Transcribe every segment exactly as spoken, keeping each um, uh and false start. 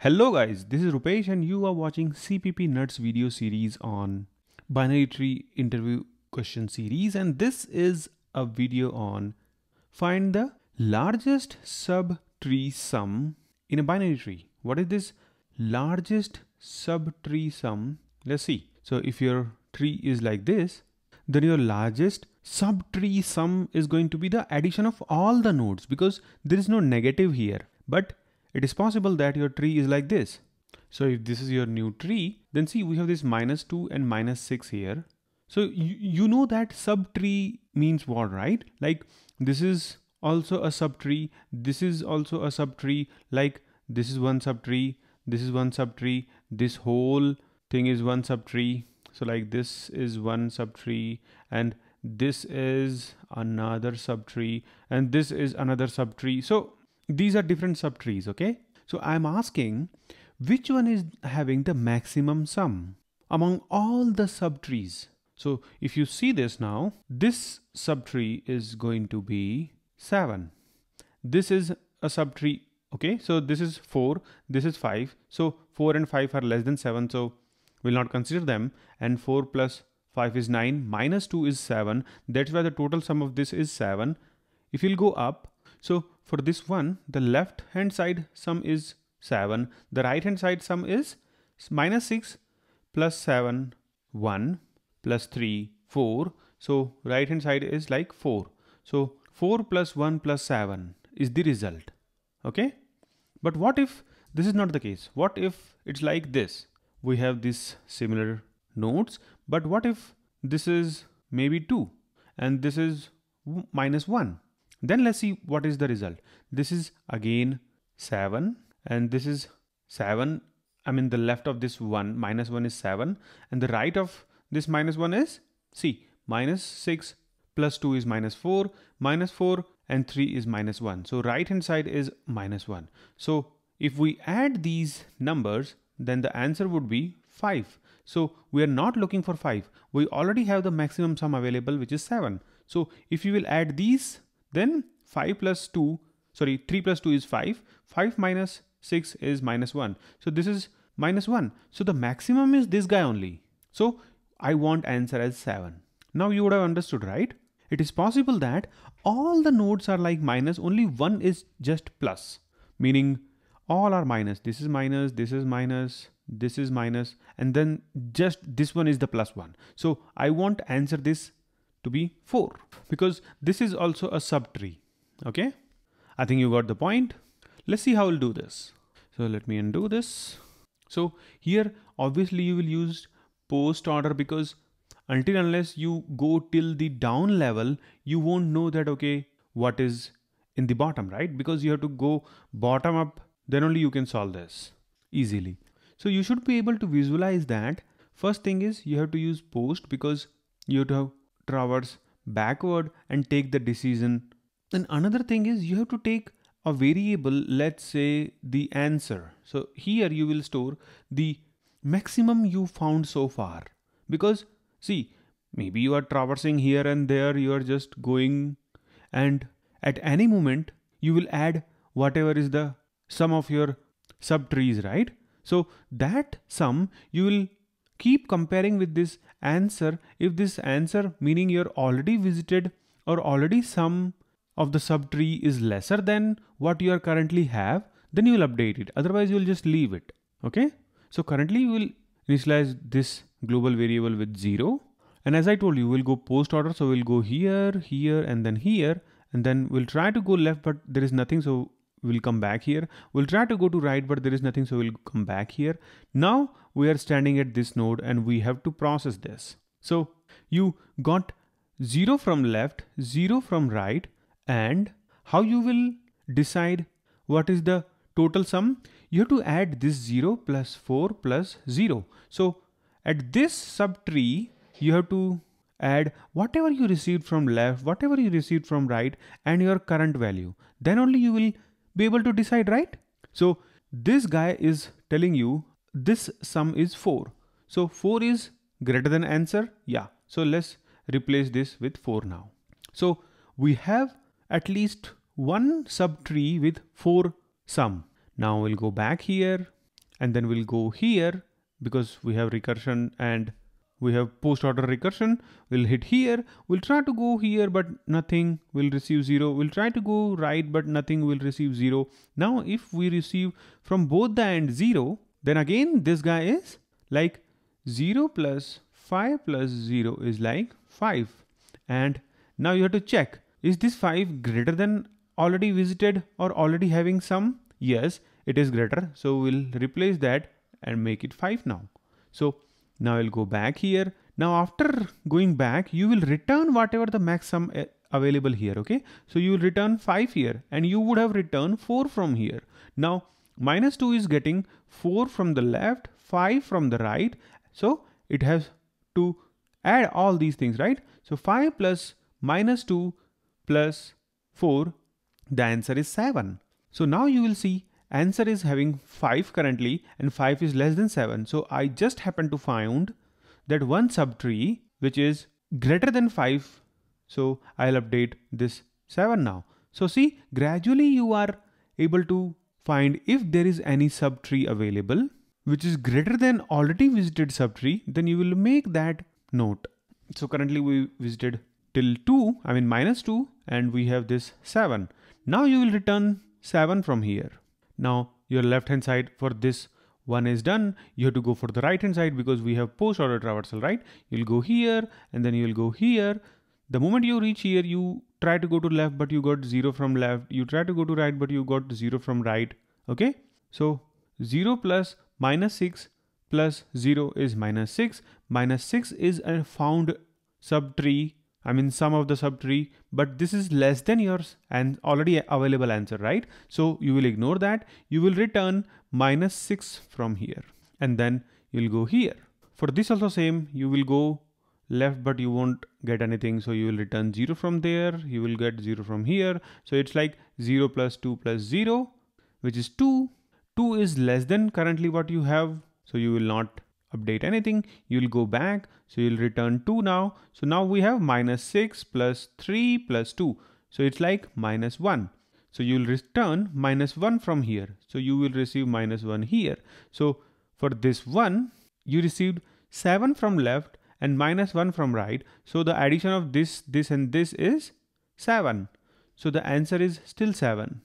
Hello guys, this is Rupesh and you are watching CppNuts video series on binary tree interview question series, and this is a video on find the largest subtree sum in a binary tree. What is this largest subtree sum? Let's see. So if your tree is like this, then your largest subtree sum is going to be the addition of all the nodes, because there is no negative here. But it is possible that your tree is like this. So if this is your new tree, then see we have this minus two and minus six here. So you, you know that subtree means what, right? Like this is also a subtree, this is also a subtree, like this is one subtree, this is one subtree, this whole thing is one subtree. So like this is one subtree, and this is another subtree, and this is another subtree. So these are different subtrees, okay? So I'm asking which one is having the maximum sum among all the subtrees. So if you see this now, this subtree is going to be seven. This is a subtree, okay? So this is four, this is five. So four and five are less than seven, so we'll not consider them. And four plus five is nine, minus two is seven. That's why the total sum of this is seven. If you'll go up, so for this one, the left hand side sum is seven. The right hand side sum is minus six plus seven, one plus three, four. So right hand side is like four. So four plus one plus seven is the result. Okay. But what if this is not the case? What if it's like this? We have these similar nodes, but what if this is maybe two and this is minus one? Then let's see what is the result. This is again seven, and this is seven. I mean, the left of this one, minus one is seven, and the right of this minus one is, see, minus six plus two is minus four, minus four and three is minus one. So right hand side is minus one. So if we add these numbers, then the answer would be five. So we are not looking for five. We already have the maximum sum available, which is seven. So if you will add these, then five plus two, sorry, three plus two is five, five minus six is minus one. So this is minus one. So the maximum is this guy only. So I want answer as seven. Now you would have understood, right? It is possible that all the nodes are like minus, only one is just plus, meaning all are minus. This is minus, this is minus, this is minus, and then just this one is the plus one. So I want answer this to be four, because this is also a subtree. Okay, I think you got the point. Let's see how we'll do this. So let me undo this. So here obviously you will use post order, because until unless you go till the down level, you won't know that, okay, what is in the bottom, right? Because you have to go bottom up, then only you can solve this easily. So you should be able to visualize that. First thing is you have to use post, because you have to have traverse backward and take the decision. Then another thing is you have to take a variable, let's say the answer. So here you will store the maximum you found so far, because see, maybe you are traversing here and there, you are just going, and at any moment you will add whatever is the sum of your subtrees, right? So that sum you will keep comparing with this answer. If this answer, meaning you're already visited or already sum of the subtree is lesser than what you are currently have, then you will update it. Otherwise you will just leave it. Okay. So currently you will initialize this global variable with zero. And as I told you, we'll go post order. So we'll go here, here, and then here, and then we'll try to go left, but there is nothing. So we'll come back here. We'll try to go to right, but there is nothing. So we'll come back here. Now we are standing at this node and we have to process this. So you got zero from left, zero from right. And how you will decide what is the total sum? You have to add this zero plus four plus zero. So at this subtree, you have to add whatever you received from left, whatever you received from right, and your current value. Then only you will be able to decide, right? So this guy is telling you this sum is four. So four is greater than answer. Yeah. So let's replace this with four now. So we have at least one subtree with four sum. Now we'll go back here and then we'll go here because we have recursion and we have post order recursion. We'll hit here. We'll try to go here, but nothing will receive zero. We'll try to go right, but nothing will receive zero. Now, if we receive from both the end zero, then again, this guy is like zero plus five plus zero is like five. And now you have to check, is this five greater than already visited or already having some? Yes, it is greater. So we'll replace that and make it five now. So now I'll go back here. Now after going back, you will return whatever the max sum available here. Okay. So you will return five here and you would have returned four from here. Now minus two is getting four from the left, five from the right. So it has to add all these things, right? So five plus minus two plus four, the answer is seven. So now you will see answer is having five currently and five is less than seven. So I just happened to find that one subtree which is greater than five. So I'll update this seven now. So see, gradually you are able to find if there is any subtree available which is greater than already visited subtree, then you will make that note. So currently we visited till two, I mean minus two, and we have this seven. Now you will return seven from here. Now your left hand side for this one is done. You have to go for the right hand side because we have post order traversal, right? You'll go here and then you'll go here. The moment you reach here, you try to go to left, but you got zero from left. You try to go to right, but you got zero from right. Okay. So zero plus minus six plus zero is minus six. Minus six is a found subtree. I mean sum of the subtree, but this is less than yours and already available answer, right? So you will ignore that. You will return minus six from here and then you'll go here. For this also same, you will go left, but you won't get anything. So you will return zero from there. You will get zero from here. So it's like zero plus two plus zero, which is two. two is less than currently what you have. So you will not update anything. You'll go back. So you'll return two now. So now we have minus six plus three plus two. So it's like minus one. So you'll return minus one from here. So you will receive minus one here. So for this one, you received seven from left and minus one from right. So the addition of this, this and this is seven. So the answer is still seven.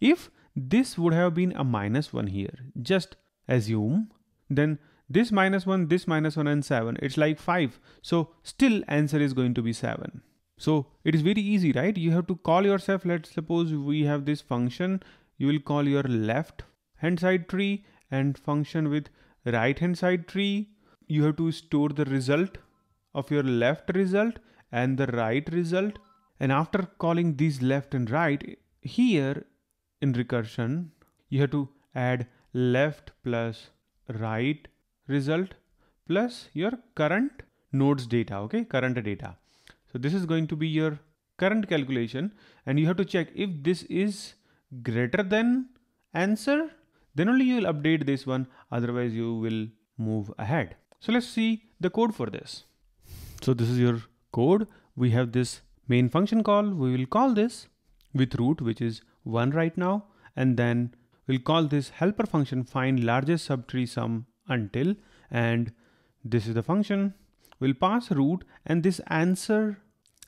If this would have been a minus one here, just assume, then this minus one, this minus one and seven, it's like five. So still answer is going to be seven. So it is very easy, right? You have to call yourself. Let's suppose we have this function. You will call your left hand side tree and function with right hand side tree. You have to store the result of your left result and the right result. And after calling these left and right here in recursion, you have to add left plus right result plus your current nodes data, okay, current data. So this is going to be your current calculation, and you have to check if this is greater than answer, then only you will update this one, otherwise you will move ahead. So let's see the code for this. So this is your code. We have this main function call. We will call this with root, which is one right now, and then we'll call this helper function find largest subtree sum until, and this is the function. We'll pass root and this answer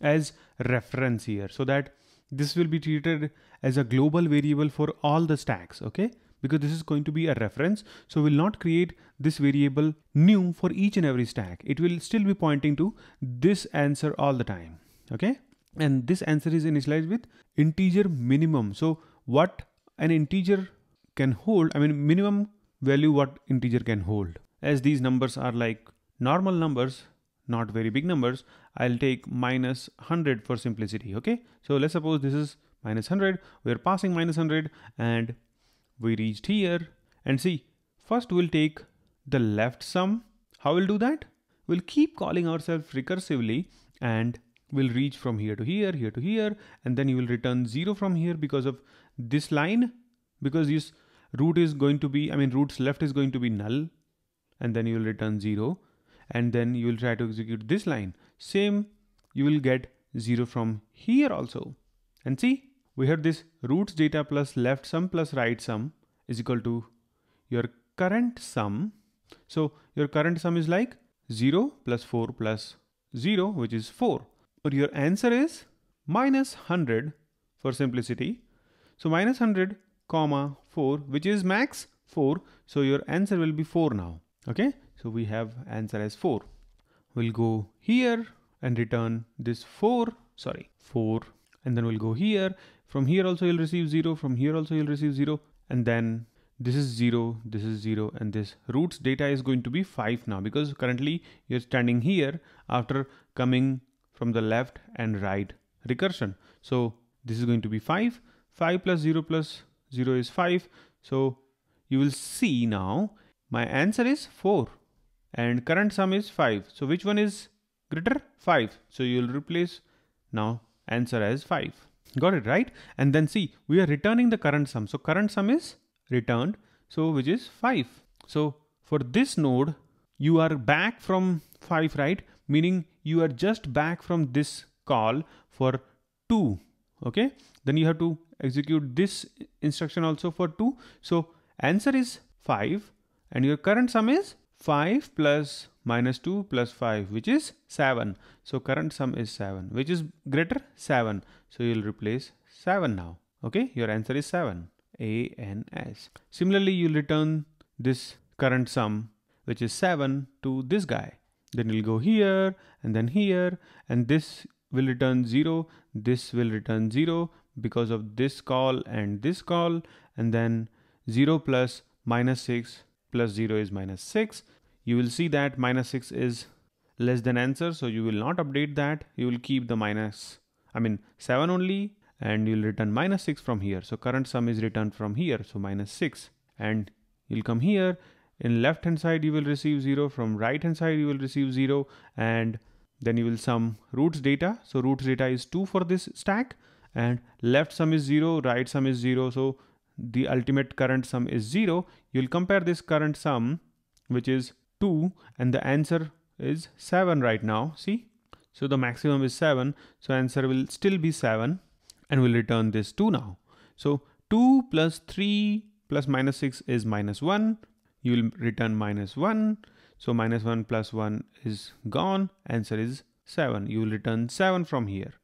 as reference here, so that this will be treated as a global variable for all the stacks, okay, because this is going to be a reference. So we'll not create this variable new for each and every stack. It will still be pointing to this answer all the time, okay. And this answer is initialized with integer minimum. So what an integer can hold, I mean minimum value what integer can hold. As these numbers are like normal numbers, not very big numbers, I'll take minus one hundred for simplicity, okay? So let's suppose this is minus one hundred, we're passing minus one hundred and we reached here. And see, first we'll take the left sum. How we'll do that? We'll keep calling ourselves recursively and we'll reach from here to here, here to here, and then you will return zero from here because of this line, because this root is going to be, I mean root's left is going to be null, and then you will return zero, and then you will try to execute this line. Same, you will get zero from here also. And see, we have this root's data plus left sum plus right sum is equal to your current sum. So your current sum is like zero plus four plus zero, which is four. But your answer is minus one hundred for simplicity. So minus one hundred comma four, which is max four. So your answer will be four now. Okay. So we have answer as four. We'll go here and return this four, sorry, four. And then we'll go here. From here also you'll receive zero. From here also you'll receive zero. And then this is zero, this is zero, and this root's data is going to be five now, because currently you're standing here after coming from the left and right recursion. So this is going to be five. five plus zero plus zero is five. So you will see now my answer is four and current sum is five. So which one is greater? five. So you'll replace now answer as five. Got it, right? And then see, we are returning the current sum. So current sum is returned, so which is five. So for this node, you are back from five, right? Meaning you are just back from this call for two. Okay. Then you have to execute this instruction also for two. So answer is five and your current sum is five plus minus two plus five, which is seven. So current sum is seven, which is greater seven. So you'll replace seven now. Okay. Your answer is seven. A N S. Similarly, you'll return this current sum, which is seven, to this guy. Then you'll go here and then here, and this will return zero. This will return zero because of this call and this call. And then zero plus minus six plus zero is minus six. You will see that minus six is less than answer. So you will not update that. You will keep the minus, I mean seven only. And you'll return minus six from here. So current sum is returned from here. So minus six, and you'll come here. In left hand side, you will receive zero. From right hand side, you will receive zero. And then you will sum roots data. So roots data is two for this stack, and left sum is zero, right sum is zero. So the ultimate current sum is zero. You'll compare this current sum, which is two, and the answer is seven right now. See, so the maximum is seven. So answer will still be seven. And we'll return this two now. So two plus three plus minus six is minus one. You'll return minus one. So minus one plus one is gone. Answer is seven. You will return seven from here.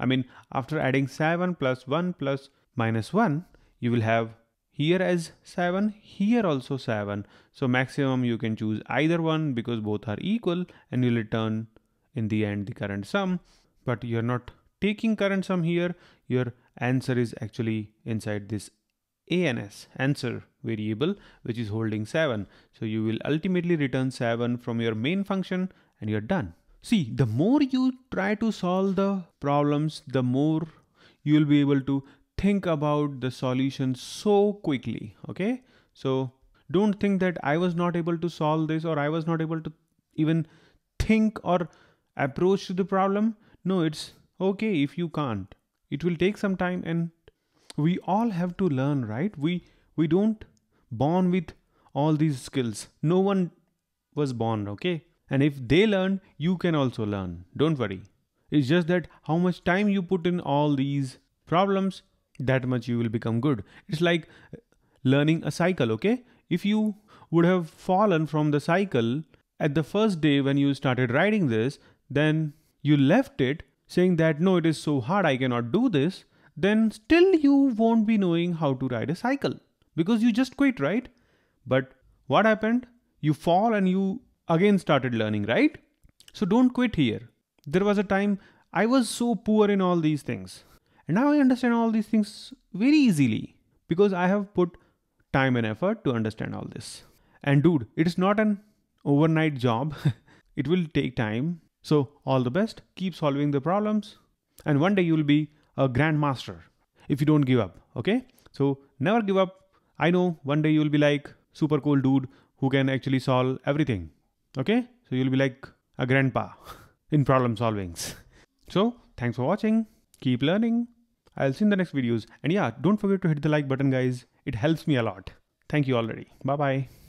I mean, after adding seven plus one plus minus one, you will have here as seven, here also seven. So maximum you can choose either one because both are equal, and you'll return in the end the current sum. But you're not taking current sum here, your answer is actually inside this ans, answer variable, which is holding seven. So you will ultimately return seven from your main function and you're done. See, the more you try to solve the problems, the more you will be able to think about the solution so quickly. Okay. So don't think that I was not able to solve this, or I was not able to even think or approach to the problem. No, it's okay, if you can't, it will take some time, and we all have to learn, right? We, we don't born with all these skills. No one was born. Okay. And if they learn, you can also learn. Don't worry. It's just that how much time you put in all these problems, that much you will become good. It's like learning a cycle. Okay. If you would have fallen from the cycle at the first day when you started riding this, then you left it, saying that no, it is so hard, I cannot do this, then still you won't be knowing how to ride a cycle because you just quit, right? But what happened? You fall and you again started learning, right? So don't quit here. There was a time I was so poor in all these things, and now I understand all these things very easily because I have put time and effort to understand all this. And dude, it is not an overnight job. It will take time. So all the best, keep solving the problems, and one day you will be a grandmaster if you don't give up. Okay. So never give up. I know one day you will be like super cool dude who can actually solve everything. Okay. So you'll be like a grandpa in problem solvings. So thanks for watching. Keep learning. I'll see you in the next videos. And yeah, don't forget to hit the like button, guys. It helps me a lot. Thank you already. Bye bye.